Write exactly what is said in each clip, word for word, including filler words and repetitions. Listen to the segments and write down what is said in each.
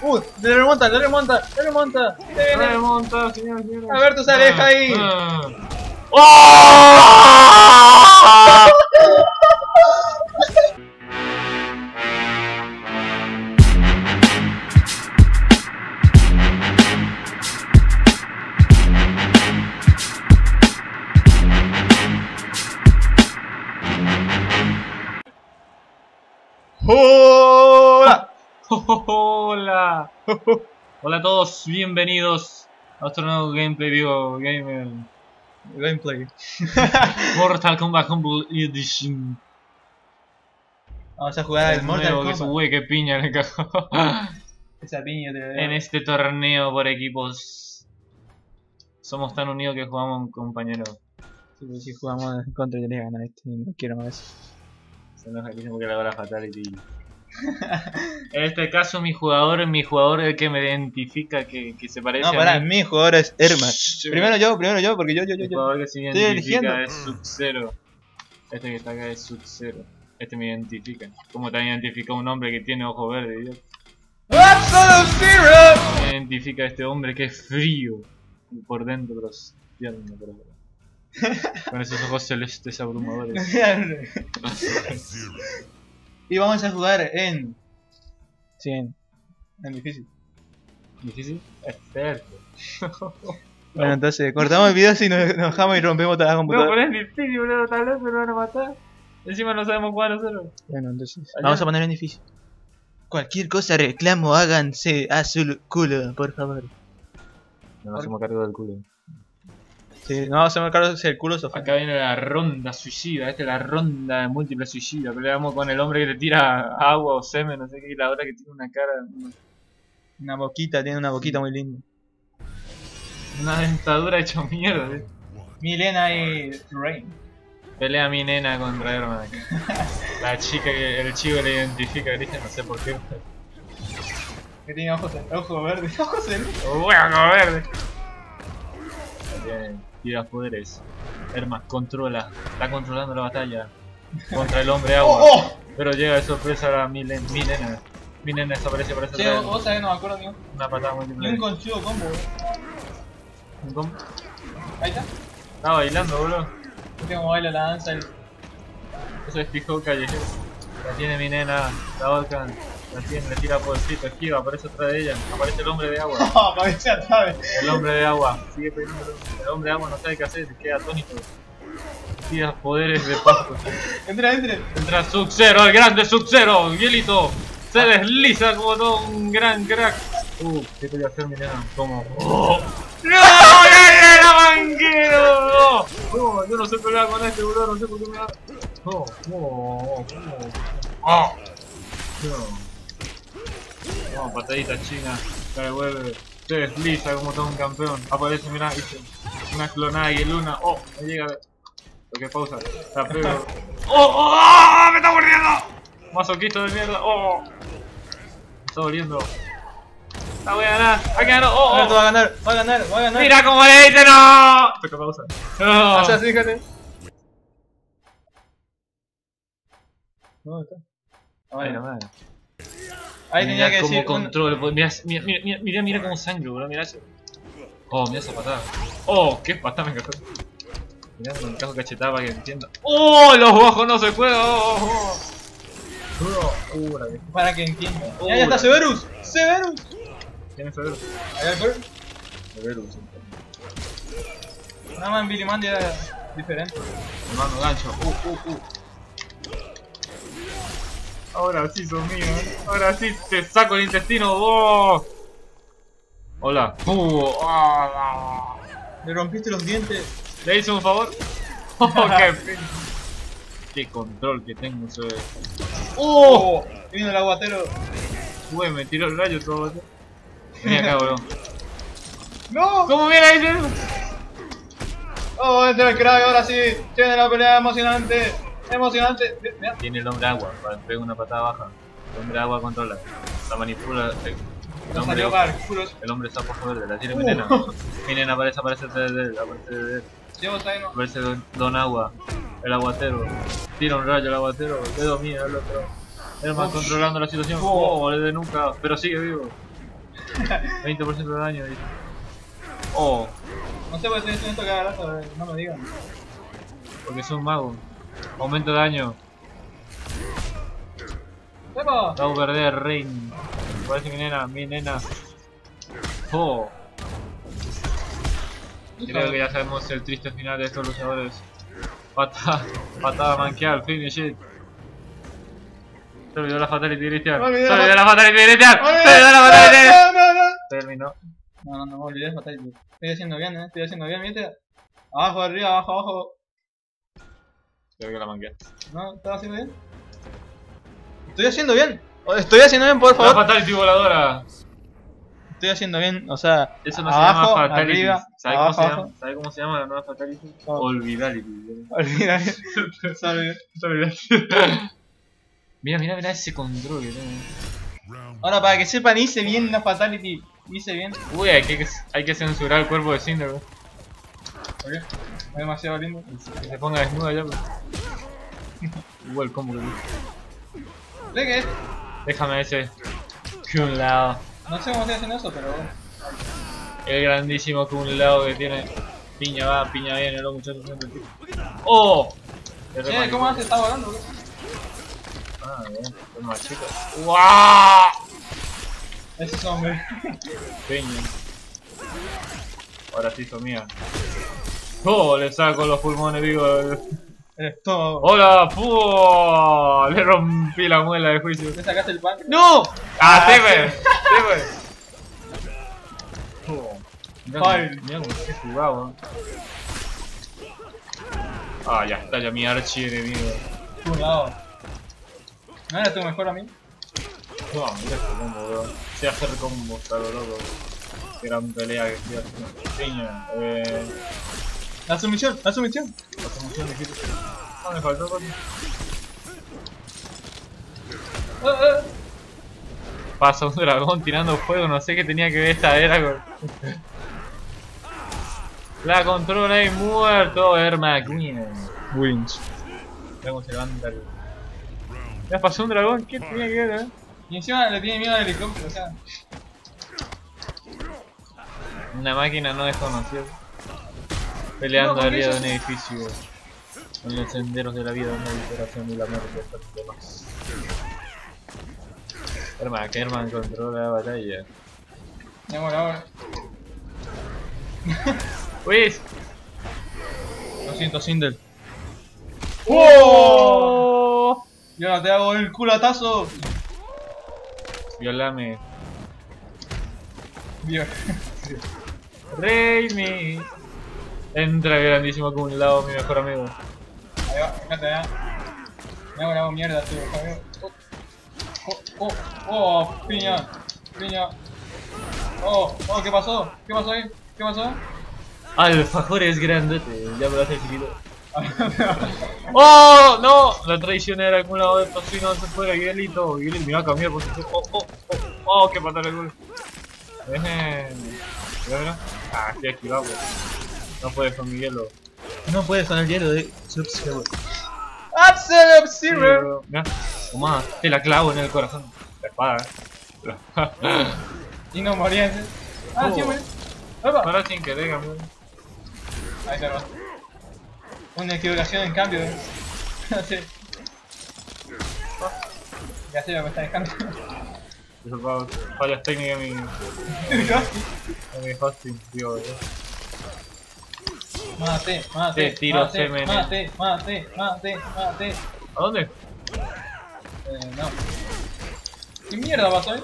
¡Uy! ¡Le remonta! ¡Le remonta! ¡Le remonta! ¡Le remonta, señor! señor. ¡A ver tus alejas ahí! Ah, ah. ¡Oh! ¡Hola! ¡Hola! Hola a todos, bienvenidos a nuestro nuevo gameplay, digo, game, eh, gameplay Mortal Kombat Komplete Edition. Vamos a jugar al Mortal nuevo, Kombat. Que wey, que piña le cagó. Esa piña te la veo. En este torneo por equipos. Somos tan unidos que jugamos un compañero. Si, si jugamos contra, tenés que ganar este, no quiero más. Se enoja aquí porque le hago la fatality. En este caso mi jugador, mi jugador el que me identifica, que, que se parece. No, pará, a mí. Mi jugador es Ermac. Primero yo, primero yo, porque yo, yo, yo. El jugador que se identifica es Sub-Zero. Este que está acá es Sub-Zero. Este me identifica. ¿Cómo te identifica un hombre que tiene ojo verde, Dios? Sub-Zero. Me identifica a este hombre que es frío por dentro, pero es tierno, pero... con esos ojos celestes abrumadores. Y vamos a jugar en... Sí, en... en difícil. ¿Difícil? Experto. Bueno, entonces cortamos el video si nos enojamos y rompemos toda la computadora. No, pero es difícil, boludo, tal vez me lo van a matar. Encima no sabemos cuál nosotros. Bueno, entonces... Allá. Vamos a poner en difícil. Cualquier cosa reclamo, háganse a su culo, por favor. No nos hacemos cargo del culo. Sí, no, se me acaba el culo, Sofía. Acá viene la ronda suicida, esta es la ronda de múltiple suicida. Peleamos con el hombre que te tira agua o semen, no sé qué, y la otra que tiene una cara... Una boquita, tiene una boquita muy linda. Una dentadura hecha mierda, ¿eh? Mileena y Rain. Pelea mi nena contra Ermac. La chica que el chico le identifica, Cristian, no sé por qué. Que tiene ojos, ojos verdes, ojos verdes. Ojos verdes. Bien. Tira poderes. Hermes controla. Está controlando la batalla contra el hombre agua. Oh, oh. Pero llega de sorpresa la Mileena. Mileena Mileena desaparece por esa. Sí, vos sabés, no me acuerdo, tío. Una patada muy simple. Un conchudo combo, ¿Un combo? Ahí está. Estaba bailando, boludo. Viste cómo baila la danza. El... Eso es fijo callejero. La tiene Mileena. La volcan. La tiene, le tira podercito, esquiva, aparece atrás de ella, aparece el hombre de agua. No, aparece atrás. El hombre de agua, sigue pegando. El hombre de agua no sabe qué hacer, se queda atónito. Tira poderes de pasto. Entra, entra. Entra Sub-Zero, el grande Sub-Zero, hielito. Se desliza como todo un gran crack. Uh, ¿qué te voy a hacer, Mileena? Como... ¡Oh! ¡No, Mileena, manquero! No, yo no sé pelear con este, bro, no sé por qué me da... No, no, no. No. Vamos, no, patadita china, cae vuelve, se desliza como todo un campeón. Aparece, mirá, dice, una clonada y luna. Oh, ahí llega. Lo que pausa, la pego. ¡Oh, oh, oh! ¡Me está muriendo! Masoquito de mierda, oh. Me está volviendo. La voy a ganar, va a ganar, oh, oh. Va a ganar, va a ganar, va a ganar. Mira cómo le dice, no. Toca pausa. No. O sea, fíjate. ¿Dónde está? Ay, no, madre. Ahí mirá tenía que como decir control, una... mirá, mirá, mirá, mirá, mirá como sangre, bro, mirá eso. Oh, mirá esa patada. Oh, qué patada me encajó. Mirá, me encajo cachetada para que entienda. Oh, los bajos no se pueden. Oh, oh. Oh, oh, para que entienda. Oh, ahí está Severus. Severus. ¿Quién es Severus? ¿Hay alcohol? Severus. Nada más en Billy Mandy era diferente. Hermano gancho. Uh, uh, uh. Ahora sí son míos, ahora sí te saco el intestino, vos. ¡Oh! Hola. Uh, oh, oh. Le rompiste los dientes. ¿Le hice un favor? Oh, qué, qué control que tengo sobre... ¡Oh! Vino el aguatero. Uy, me tiró el rayo todo el aguatero. Vení acá, boludo. ¡No! ¿Cómo viene ahí? ¡Oh, entra el crack! Ahora sí, tiene la pelea emocionante. Emocionante. Mira. Tiene el hombre agua, pega una patada baja. El hombre agua controla, la manipula. El, el hombre el hombre está por joder, la tiene Mileena. Uh. Mileena aparece, aparece desde él, aparece desde él. Aparece don, don agua, el aguatero. Tira un rayo el aguatero, dedo mío, el otro. Herman oh. Controlando la situación, oh. Oh, le de nunca, pero sigue vivo. veinte por ciento de daño. Y... Oh. No sé por qué estoy en esto cada rato, no me digan. Porque soy un mago. Aumento de daño. ¡Sepa! Vamos a perder, Rain. Parece mi nena, mi nena. Oh. Creo que ya sabemos el triste final de estos luchadores. Patada, patada manqueal, finish shit. Se olvidó la fatality inicial. Se olvidó la fatality inicial. Se olvidó la fatality inicial. No, no, no. Terminó. No, no, no me olvidé la fatality. Estoy haciendo bien, eh. Estoy haciendo bien, miente. Abajo, arriba, abajo, abajo. Creo que la manqueé. No, ¿estás haciendo bien? Estoy haciendo bien. Estoy haciendo bien, por favor. La fatality voladora. Estoy haciendo bien, o sea, eso no abajo, se llama fatality. ¿Sabes cómo, ¿sabe cómo se llama la nueva fatality? Oh. Olvidality. Olvidality. Mira, mira, mira ese control que tiene. Ahora, para que sepan, hice bien la fatality. Hice bien. Uy, hay que, hay que censurar el cuerpo de Sindel, bro. ¿Por qué? Es demasiado lindo. Que se ponga desnuda ya, bro. Igual, combo que ¿de qué? Déjame ese. Kung Lao. No sé cómo estoy haciendo eso, pero... El grandísimo Kung Lao que tiene... Piña va, piña viene, los muchachos siempre... ¡Oh! Eh, ¿cómo hace? ¿Está volando? ¿Qué? Ah, bien, es más chico. ¡Uaaaaah! Ese es hombre. Piña. Ahora sí, hizo mía. ¡Oh! Le saco los pulmones, digo... Eres todo. ¡Hola! ¡Puuuuuh! Le rompí la muela de juicio. ¿Te sacaste el pan? ¡No! ¡Ah, sí, güey! ¡Sí, güey! Mira como se jugaba. Ah, ya está, ya mi archienemigo. Tu lado. ¿No era tu mejor amigo? No, mira este combo, bro. Se hacer combo, está lo loco. Gran pelea que estoy haciendo. Eh. La sumisión, la sumisión. La sumisión, dijiste. No, me faltó, coño. ¡Eh, eh! Pasa un dragón tirando fuego, no sé qué tenía que ver esta era con... La controla y muerto, Ermac. Winch. Vamos, se levanta el... Ya pasó un dragón, ¿qué tenía que ver, eh? Y encima le tiene miedo al helicóptero, o sea... Una máquina no desconocida. Peleando no, arriba de un edificio, en los senderos de la vida, una liberación y la muerte de estas temas. Herman, que Herman controla la batalla. Ya ahora. Luis. Lo siento, Sindel. ¡Oh! Yo no te hago el culatazo. Violame. Viol. Raimi. Entra grandísimo con un lado, mi mejor amigo. Ahí va, fíjate ya. Me hago, me hago mierda, tío. Oh, oh, oh, oh, piña, piña. Oh, oh, ¿qué pasó? ¿Qué pasó ahí? ¿Qué pasó? Alfajor es grandote, ya me lo hace chiquito. ¡Oh, no! La traición era algún lado de tocino, se fue el guielito. Guielito me va a cambiar por su... Oh, oh, oh, oh, qué patada el gol. Dejen. Mira, mira. Ah, estoy esquivado, pues. No puedes con mi hielo. No puedes con el hielo de Sub-Zero. Sub-Zero. Mira, toma, te la clavo en el corazón. La espada, eh. Y no morías, eh. Ah, oh. Sí, güey. Ahora sin que digan, güey. Ahí se va. Una equivocación en cambio, eh. Sí. Oh. Ya sé lo que me está dejando. Disculpa, fallas técnicas en mi... En mi hosting, tío, güey. Mate, mate, tiro mate, mate, mate, mate, mate, mate. ¿A dónde? Eh, no. ¿Qué mierda pasó ahí?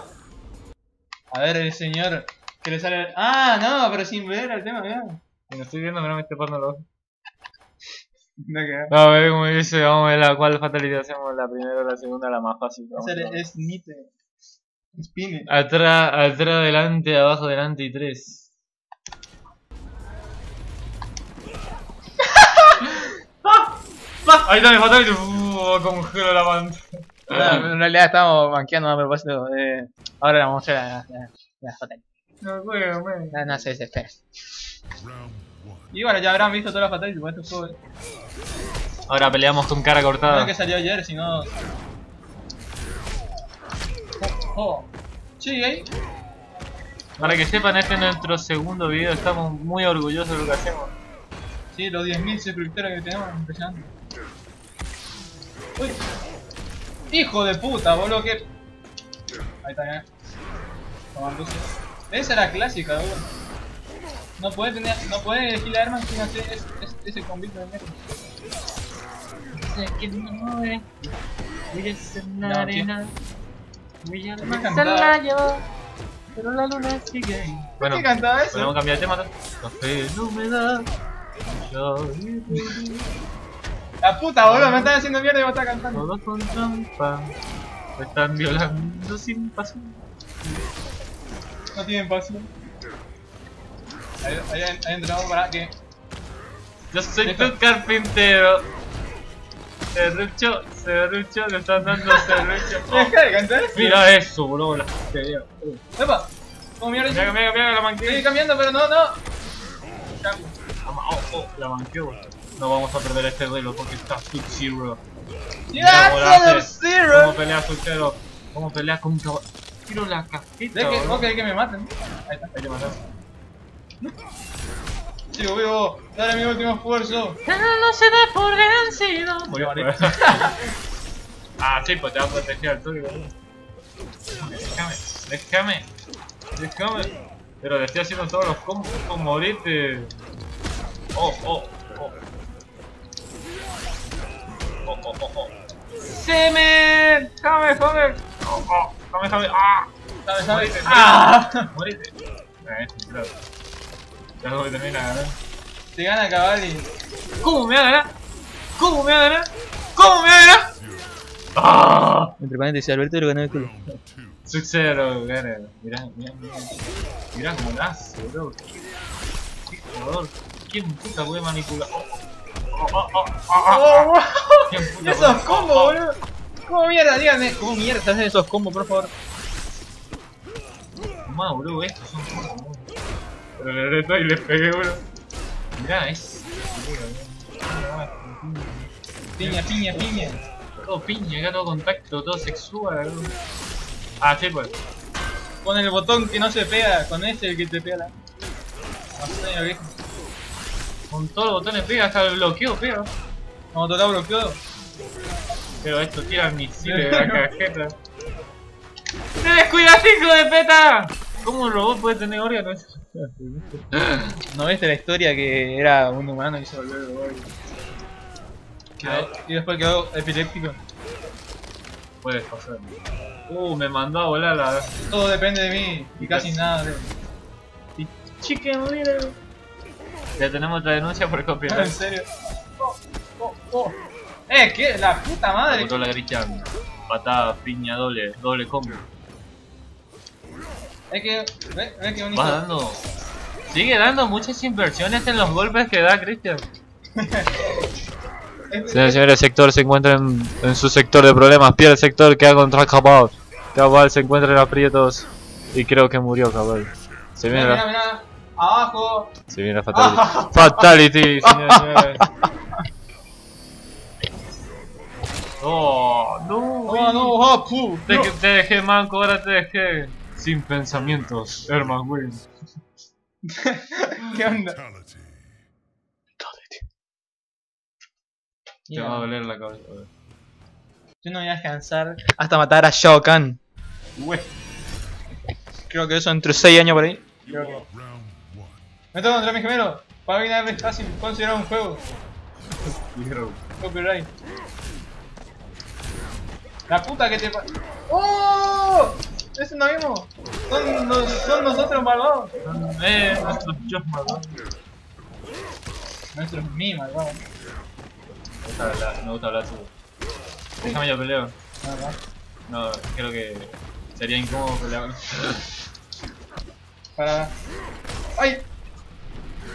A ver, el señor que le sale... El... Ah, no, pero sin ver el tema, mira. Si no estoy viendo, no me esté pasando los ojos. No, que... No, ve como dice, vamos a ver la cual fatalidad hacemos, la primera o la segunda, la más fácil. Es Nite. Spine. Atrás, atrás, adelante, abajo, adelante y tres. Ahí está mi fatality, uuuuh, congelo la pantalla. No, en realidad estábamos banqueando a propósito, eh, ahora le vamos a mostrar la, la, la fatality. No juego, man. No, no se desespera. Y bueno, ya habrán visto todas las fatalities por estos juegos. Ahora peleamos con cara cortada. No es que salió ayer, sino... Oh, oh. Sí, ahí. Para que sepan, este es nuestro segundo video, estamos muy orgullosos de lo que hacemos. Sí, los diez mil suscriptores que tenemos, impresionante. Uy. Hijo de puta, boludo, que... Ahí está, ya. Tomar luces. Esa era clásica, boludo. No puedes tener... No puedes elegir la arma sin hacer ese, ese, ese convite de mierda. Pero la luna sigue. Bueno, podemos cambiar de tema, ¿no? Café en humedad. La puta, boludo, me están haciendo mierda y vos estás cantando. Todos con trampa. Me están violando sin pasión. No tienen pasión. Ahí, ahí, ahí entramos para que... Yo soy ¿Listo? tu carpintero. Serrucho, serrucho, le están dando serrucho. Deja de cantar. Mira eso, boludo, la putería. ¡Epa! ¿Cómo mierda? Mira, mira, mira, la manqué. Estoy cambiando, pero no, no. Cambio. Oh, oh, la manqué, boludo. No vamos a perder este duelo porque está Sub-Zero. ¡Ya, Sub-Zero! ¿Cómo pelea Sub-Zero? ¿Cómo pelea con un caballo? Tiro la cajita. ¿De que, ok, que me maten? Ahí está, hay que matar. Sigo vivo, dale mi último esfuerzo. No se da por vencido. Murió, marido. Ah, sí, pues te va a proteger al tuyo. Déjame, déjame, déjame. Pero le estoy haciendo todos los combos por morirte. Oh, oh, oh. Oh, oh, oh, oh. ¡Se me! ¡Jame, jame! ¡Oh, oh! ¡Jame, jame! ¡Ah! ¡Jame, jame! ¡Morite! ¡Ah! ¡Morite! Eh, claro. Ya no me termina de ganar. Te gana, Cavalli. ¿Cómo me va a ganar? ¿Cómo me va a ganar? ¿Cómo me va a ganar? ¡Ah! Entre paréntesis, Alberto lo ganó el culo. Sub-Zero, gana. Mirá, mirá, mirá. Mirá como nace, bro. Qué jugador. ¿Quién puta puede manipular? Oh, oh, oh, oh, oh. Puta, esos combos, boludo. ¿Cómo mierda? Díganme, ¿cómo mierda hacen esos combos, por favor? Mamá, boludo, estos son combos. Pero le reto y le pegué, boludo. Mirá, es. Piña, piña, piña. Todo piña, acá todo contacto, todo sexual, boludo. Ah, sí, pues. Con el botón que no se pega, con ese el que te pega la. No sé, lo que es. Con todos los botones pega, hasta el bloqueo pega. No, total bloqueo. Pero esto tira misiles de la cajeta. ¡Te descuidaste, hijo de peta! ¿Cómo un robot puede tener órganos? ¿No viste la historia que era un humano y se volvió el robot? Quedó... Y después quedó epiléptico. Puedes pasar. Uh, me mandó a volar la... Todo depende de mí y, y casi es... nada. Y chica, mira. Ya tenemos otra denuncia por copiar. ¿En serio? Oh, oh, oh. Eh, que la puta madre. Botó la gricha. Patada, piña, doble, doble combo. Es que, ve, ve que bonito. Va dando. Sigue dando muchas inversiones en los golpes que da Cristian. Señores, señores, el sector se encuentra en, en su sector de problemas. Pierde el sector, queda contra Cabal. Cabal se encuentra en aprietos. Y creo que murió Cabal. Se viene mira, la... mira, mira. Abajo. Se viene la fatality. Ah. Fatality, señores, señores. Oh, no, oh, no, oh, puh, te, no. Te dejé, manco, ahora te dejé. Sin pensamientos, Hermes win. ¿Qué onda? Fatality. Te va a doler la cabeza. Yo no voy a descansar hasta matar a Shao Kahn. Ué. Creo que eso entre seis años por ahí. Creo que... Me toca contra mis gemelos, para mí nada es fácil, considerado un juego. Copyright. La puta que te pa... ¡Oh! Es un abismo. Son, no, son nosotros malvados. Eh, nuestros yo malvados. Nuestros mí malvados. Me gusta hablar, me gusta hablar solo. Déjame yo peleo. No, creo que sería incómodo pelear. Para... ¡Ay!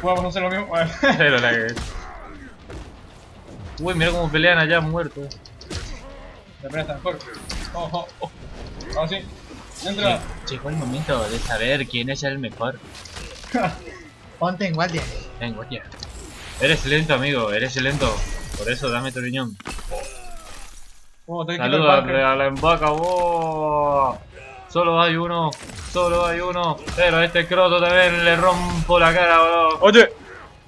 Vamos a hacer lo mismo. Bueno. Pero la que... Uy, mira cómo pelean allá muertos. La pelea está mejor. Oh, oh, oh. Vamos, sí. Entra. Llegó el momento de saber quién es el mejor. Ponte en guardia. En guardia. Eres lento, amigo. Eres lento. Por eso dame tu riñón. Oh, Saluda a la embaca, vos. Solo hay uno. Solo hay uno. Pero a este croto también le rompo la cara, bro. Oye.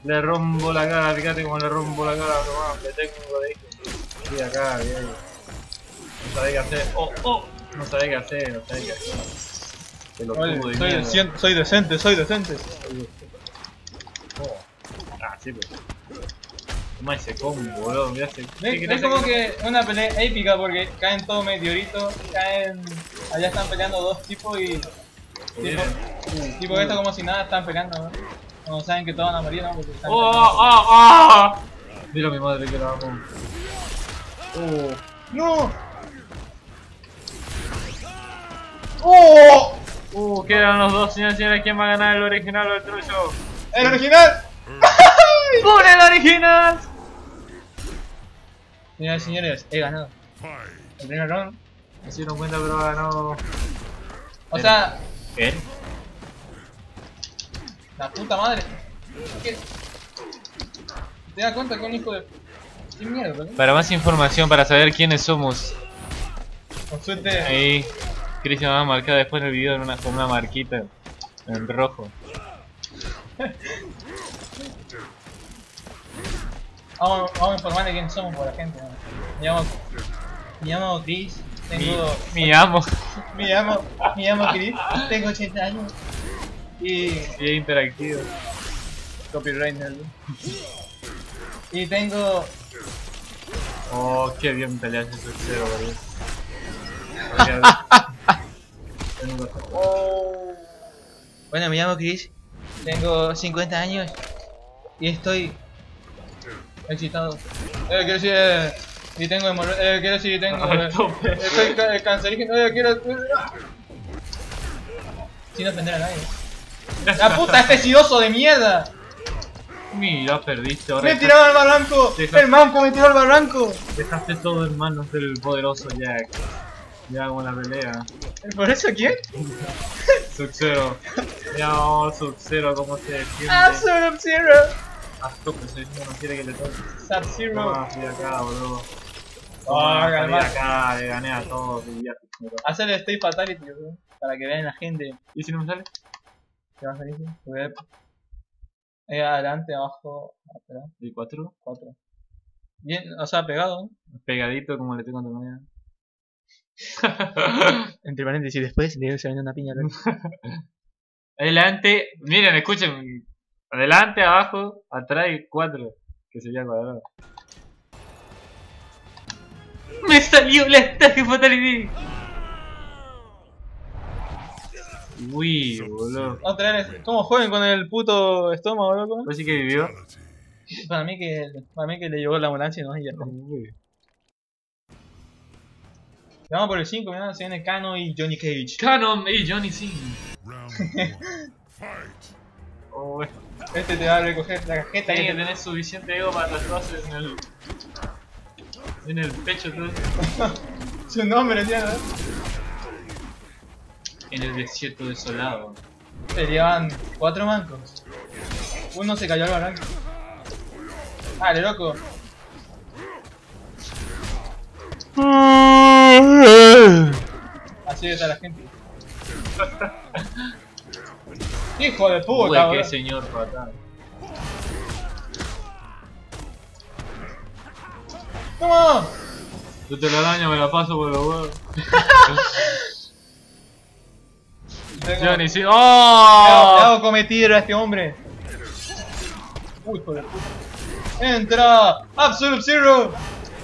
Le rompo la cara, fíjate como le rompo la cara, bro. Le tengo de ahí. Y acá, y ahí. No sabés qué hacer. Oh, oh. No sabés qué hacer, no sabés qué hacer. Te lo Oye, tuve, soy, cien, soy decente, soy decente. Oh. Ah, sí, pues. Toma ese combo, bro. Mirá ese... ¿Ves? Es como que una pelea épica porque caen todos meteoritos, caen... Allá están peleando dos tipos y... Tipo, tipo que esto como si nada están pegando, ¿no? Como saben que todos van a morir, ¿no? Porque están ¡Oh! ¡Ah! ¡Ah! Dile a mi madre que la amo. ¡Oh! ¡No! ¡Oh! ¡Uh! Quedan los dos, señores y señores. ¿Quién va a ganar? ¿El original o el trucho? ¡El original! ¡Por el original! Señores y señores, he ganado. El primer round. Me hicieron cuenta, pero ha ganado. O sea... ¿Qué? La puta madre. ¿Qué? ¿Te das cuenta que un hijo de... Qué mierda, ¿no? Para más información, para saber quiénes somos. Consulte. Ahí. Cristian va a marcar después el video en una, con una marquita. En rojo. vamos, vamos a informar de quién somos por la gente. Me llamo... Me llamo Chris. Tengo... Mi, mi amo. Mi amo, mi amo Chris, tengo ochenta años. Y... Y es interactivo. Copyright, ¿no? Y tengo... Oh, qué bien peleas en Sub-Zero, boludo. Oh. Bueno, me llamo Chris, tengo cincuenta años. Y estoy... excitado. Eh, que sea... Y tengo hemorroides, eh, quiero decir, tengo... Ay, eh, soy ca cancerígeno, eh, quiero... Sin ofender a nadie. ¡La puta, este sidoso de mierda! Mira, perdiste ahora. ¡Me dejaste... tiraron al barranco! Dejaste... ¡El manco me tiró al barranco! Dejaste todo en manos del poderoso Jack. Ya hago la pelea. ¿El poderoso quién? Sub-Zero. Ya, oh, Sub-Zero, ¿cómo se defiende? ¡Ah, Sub-Zero! Haz tope, soy uno, no quiere que le toque. Sub-Zero. Ah, fui acá, boludo. Ah, oh, calma. Acá, le gané a todos. Hacer el Stay Fatality, bro, para que vean la gente. ¿Y si no me sale? ¿Te va a salir? Eh, adelante, abajo, atrás. ¿Y cuatro? Cuatro. Bien, o sea, pegado. Pegadito, como le tengo a tu manera. Entre paréntesis, y después le se vende una piña. Adelante, miren, escuchen. Adelante, abajo, atrás y cuatro. Que sería cuadrado. ¡Me salió la estatua fatality! Uy, boludo. ¿Cómo juegan con el puto estómago, loco? ¿Pues sí que vivió? Para mí que, para mí que le llegó la ambulancia y no, ya está. Vamos por el cinco, mirá, se viene Kano y Johnny Cage. Kano y Johnny Cage. Oh, este te va a recoger la cajeta. Tiene que tener suficiente ego para tatuarse en el... En el pecho todo. Su nombre, tío. En el desierto desolado. Se llevan cuatro mancos. Uno se cayó al barranco. Dale, loco. Así está la gente. Hijo de puta, güey. Qué señor fatal. ¡Toma! Yo te la daño, me la paso por los huevos. Johnny, sí. ¡Oh! Le hago cometido a este hombre. Uy, joder. ¡Entra! ¡Absolute Zero!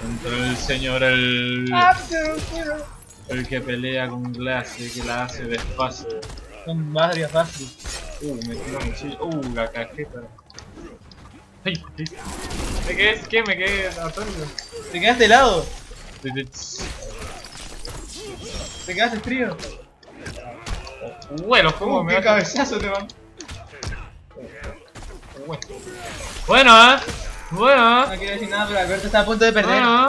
Entra el señor, el... ¡Absolute Zero! El que pelea con clase, el que la hace despacio. Son varias fáciles. Uh, me tiró un chile. Uh, la cajeta. Ay, ay. ¿Me quedé? ¿Qué? ¿Me quedé atónico? ¿Te quedaste helado? ¿Te, te... ¿Te quedaste frío? Oh, bueno, ¿cómo uh, me qué cabezazo te van? Bueno, bueno, ¿eh? Bueno. No quiero decir nada, pero Alberto está a punto de perder. Bueno.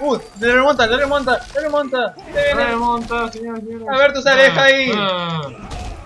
Uh, le remonta, le remonta, le remonta. Le remonta, señor, señor. Alberto se aleja ah, ahí. Ah.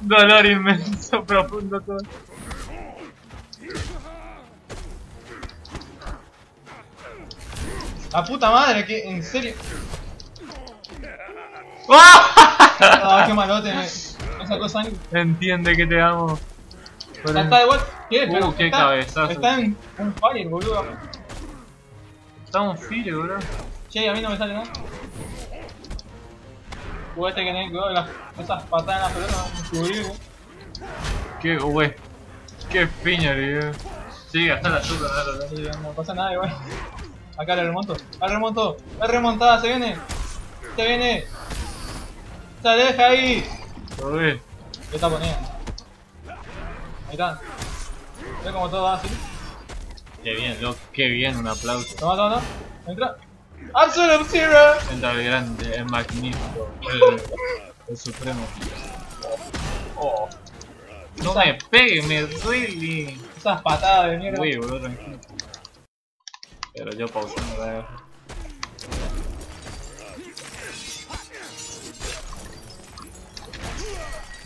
Dolor inmenso, profundo todo. La puta madre, que en serio. Ah, oh, qué malote, me sacó sangre. Entiende que te amo. Pero... Está de vuelta. ¿Qué? Uh, pero qué está, cabezazo. Está en un fire, boludo. Está un fire, boludo. Che, a mí no me sale nada. Uy, este que tiene que ver esas patadas en la pelota, no me cubrí. Qué wey. Qué piña, tío. Sí, hasta la chuta, ¿verdad? No pasa nada, igual. Acá le remonto, al remonto, la remontada, se viene, se viene, se deja ahí. Uy. ¿Qué está poniendo? Ahí está. ¿Ves cómo todo va así? Qué bien, loco, qué bien, un aplauso. Toma, toma, toma. Entra. ¡Al Sub-Zero! Entra el grande, es magnífico, el, el supremo. Oh. No o sea, me pegue, me duele. Esas patadas de mierda. Uy, boludo, tranquilo. Pero yo pausando la vez.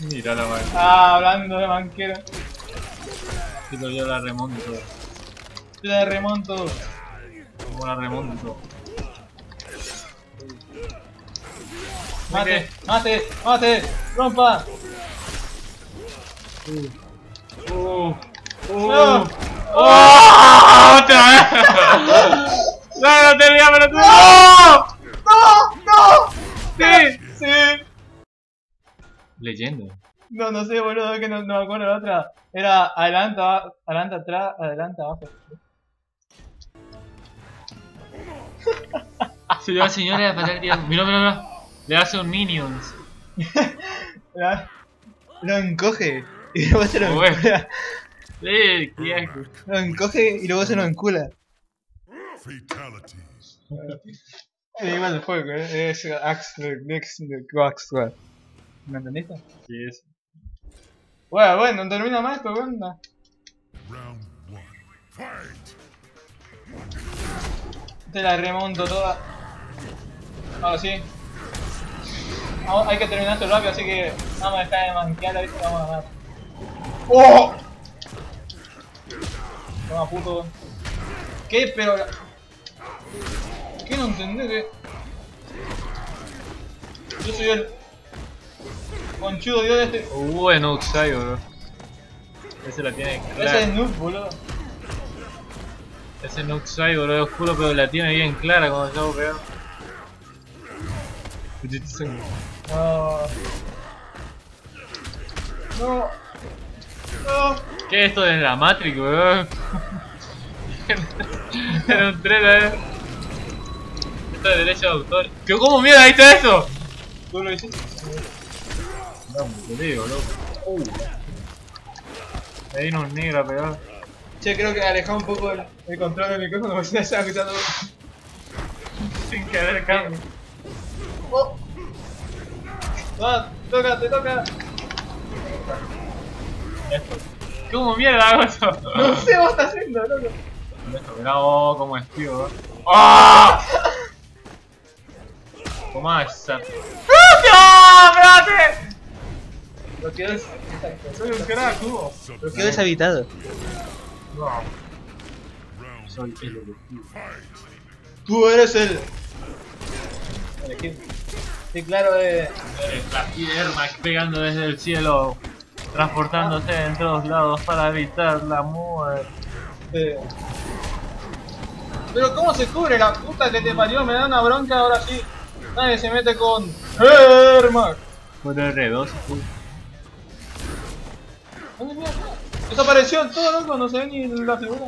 Mira la mano. Ah, hablando de banquero. Pero yo la remonto. Yo la remonto. ¿Cómo la remonto? Mate, mate, mate, rompa. Uh. Uh. Uh. No. ¡Oh! ¡Otra vez! ¡No, no te rías, pero tú! ¡No! ¡No! ¡No! ¡Sí! ¡Sí! Leyendo. No, no sé, boludo, es que no, no me acuerdo la otra. Era adelanta, adelanta, atrás, adelanta, abajo. Se le va, señores, a parar el diablo. Mirá, mirá, mirá. Le hace un Minions. Lo encoge. Y luego se lo encoge. Sí, qué asco. Lo encoge y luego se lo encula. Fatality. El animal del fuego, ¿eh? Es Axe de Coaxwell. ¿Me entendiste? Sí, eso. Bueno, bueno, no termina más esto, bueno. Round one. Fight. Te la remonto toda. Ahora sí. Vamos, hay que terminar esto rápido, así que vamos a dejar de manquear, a ver si vamos a ganar. ¡Oh! Toma puto. ¿Qué? Pero... ¿Qué no entendés? ¿Qué? Yo soy el... conchudo dios de este... Bueno, Uxai, bro. Ese la tiene clara. Ese es Noob, boludo. Ese es Uxai, bro, es oscuro, pero la tiene bien clara cuando se hago pegar. No. No. No. ¿Qué es esto de la Matrix, weón? Era un tren, eh. Esto es derecho de autor. ¿Qué, cómo mierda viste eso? ¿Tú lo hiciste? No, te digo, loco. Uh. Me vino un negro a pegar. Che, creo que alejá un poco el, el control del micrófono porque si no estaba escuchando. Sin querer, cambio. ¡Oh! ¡Va! ¡Toca, te toca! Esto. ¿Cómo mierda hago eso? No sé, vos estás haciendo, loco. Bravo, como es, tío. ¡Oh! Toma esa. ¡No, brate! Lo quedó es... Soy un carajo. Lo quedó deshabitado. No. Soy el elegido. Tú eres el... elegido. Sí, claro, eh... eres la Ermac pegando desde el cielo. Transportándose ah. en todos lados para evitar la muerte. Sí. Pero cómo se cubre la puta que te parió, me da una bronca ahora sí. Nadie se mete con Hermes. Por R dos, puto. ¿Dónde mira? Desapareció todo, loco, no se ve ni la figura.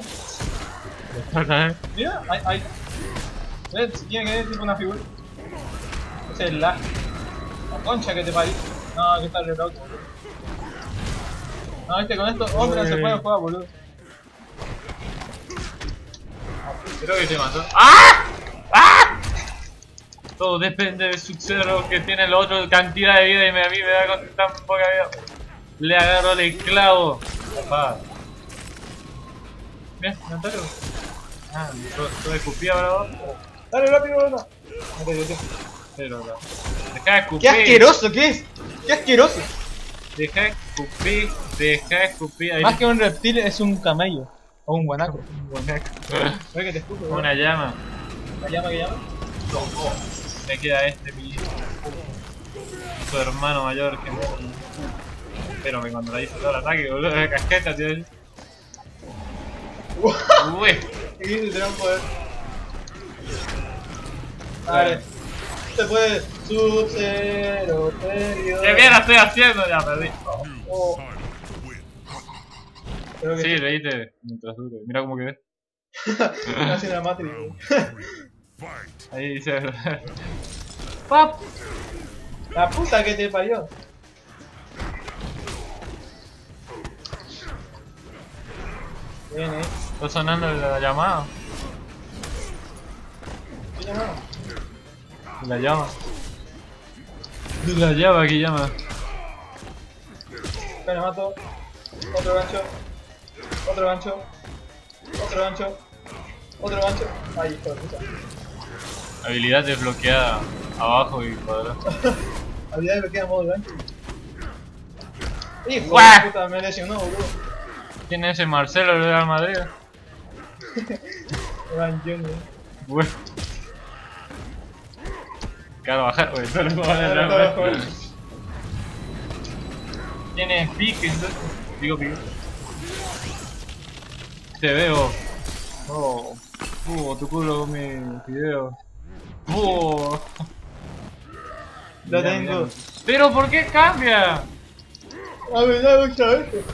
Mira, ahí, ahí. ¿Ves? Tiene que ver tipo una figura. Ese es el lag. La concha que te parió. No, que está re loco. No, viste, con esto hombre no se puede jugar, boludo. Creo que te mató. ¡Ah! ¡Ah! Todo depende del suceso que tiene el otro, cantidad de vida, y me, a mí me da con tan poca vida. Le agarro el clavo. Papá. ¿Ves? ¿Me entero? Ah, yo escupí ahora abajo. Dale, rápido, banda. Deja de escupir. ¡Qué asqueroso que es! ¡Qué asqueroso! Deja de escupir, deja de escupir. Ahí. Más que un reptil es un camello. O un guanaco. Un guanaco. ¿Sabes que te escupo? ¿Verdad? Una llama. ¿Una llama que llama? No, no. Me queda este, mi su hermano mayor que muere. Pero me cuando la hizo todo el ataque, boludo, de casqueta, tío. Uy. ¿Qué dice? Te va a poder. Vale. Se puede. Sub-Zero, serio. ¿Qué bien la estoy haciendo? Ya perdí. Oh. Creo que sí, te... leíste mientras duro. Mira cómo quedé. Casi en la matriz. Ahí dice. ¡Pap! La puta que te parió. Bien, eh. ¿Está sonando la llamada? ¿Qué llamada? La llama. La llama que llama. Me mato. Otro gancho. Otro gancho, otro gancho, otro gancho. Ahí está, puta. Habilidad desbloqueada abajo y cuadrado. Habilidad desbloqueada modo gancho. Hijo de puta, me lesionó, boludo. ¿Quién es ese Marcelo de Real Madrid? Gran Junior. Bueno. Claro, bajar, wey, solo no van a entrar. Tienes pique, entonces. Digo pique. Te veo. Oh, uh, tu culo con mi video. Uh. Lo tengo. Pero ¿por qué cambia? Apretale muchas veces.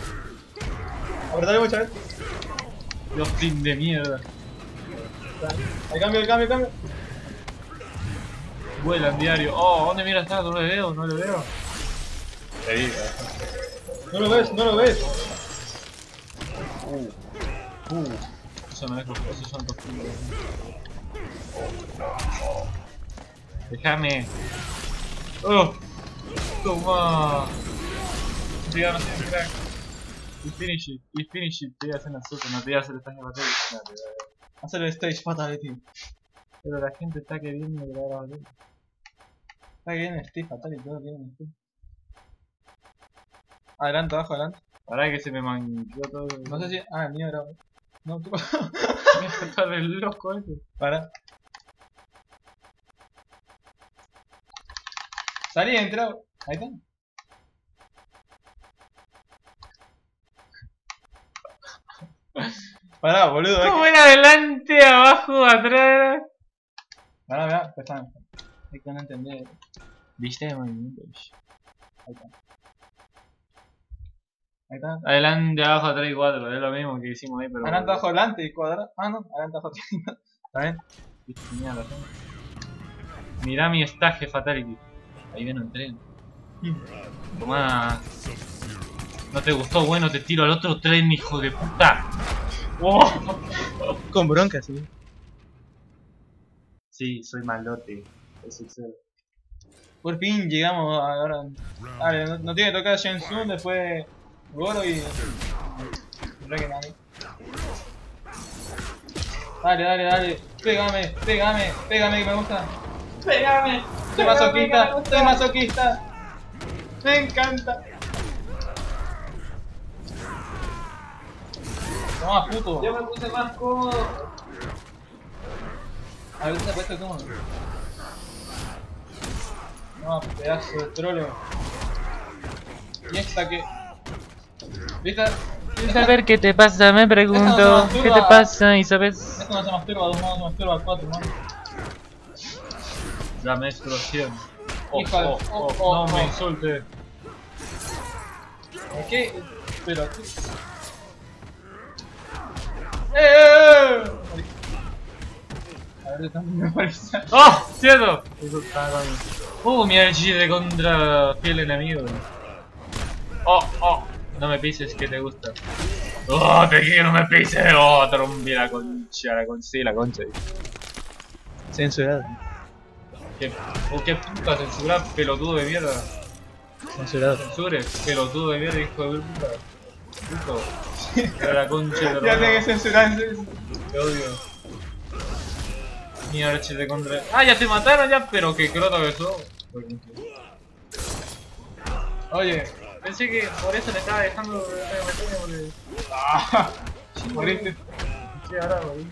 Apretale muchas veces. Dios, team de mierda. Ahí cambio, ahí cambio, cambio. Vuelan diario. Oh, ¿dónde mira está? No lo veo, no lo veo. Ahí. No lo ves, no lo ves. Uh. Uh, eso no es los esos son dos kilos. Déjame. Oh, toma. Llega, no tiene crack. Y finish it, y finish it. Te voy a hacer una super, no te voy a hacer el stage fatality. No, te voy a hacer el stage fatality. Pero la gente está queriendo grabar a la gente. Está queriendo el stage fatality, todo quieren el stage. Adelante, abajo, adelante. Ahora que se me manqueó todo. El... No sé si. Ah, el mío era. No, tú. Me está re loco ese. Para. Salí, entra. Ahí está. Pará, boludo. ¿Cómo era adelante, abajo, atrás? Pará, pará, perdón. Hay que no entender. Viste de movimiento. Ahí está. Ahí está. Adelante, abajo, atrás y cuatro, es lo mismo que hicimos ahí, pero... Adelante, abajo, adelante y cuadrado. Ah, no, adelante, abajo, atrás y cuadrado. ¿Está bien? Mira, la tengo. Mirá mi estaje fatality. Ahí viene un tren. Tomá. No te gustó, bueno, te tiro al otro tren, hijo de puta. ¡Oh! Con bronca, sí. Sí, soy malote. Es el cero. Por fin llegamos ahora. Vale, no, no tiene que tocar Shensun, después... Goro y... Creo que nadie. Dale, dale, dale. Pégame, pégame, pégame que me gusta. Pégame. Soy masoquista, soy masoquista. Me encanta. Toma, puto. Yo me puse más cómodo. A ver, se ha puesto cómodo. No, pedazo de troleo. Y esta que... ¿Viste? Sin saber qué te pasa, me pregunto. ¿Qué te pasa, Isabel? Esto no se masturba, dos modos, se masturba cuatro, ¿no? La menstruación. Oh, oh, oh, oh, no me insulte. ¿Qué? Pero aquí. ¡Eh! A ver, también me parece. ¡Oh! ¡Cierto! Eso está con. ¡Uh! Mi R G de contra fiel enemigo. ¡Oh! ¡Oh! No me pises, que te gusta. Oh, te quiero, no me pises. Oh, trombí la concha, la concha, sí, la concha. Censurado. ¿Qué, oh, qué puta censurada, pelotudo de mierda? Censurado. Censures, pelotudo de mierda, hijo de puta. Rico. Pero la concha de ya tengo que censurar. Te odio. Mira, leche de contra. Ah, ya te mataron ya, pero qué croto que sos. Oye, pensé que por eso le estaba dejando de meterme, porque... Ah, sí, moriste. Sí, ahora, boludo.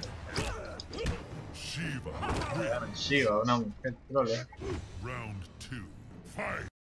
Shiva, una mujer troll, eh.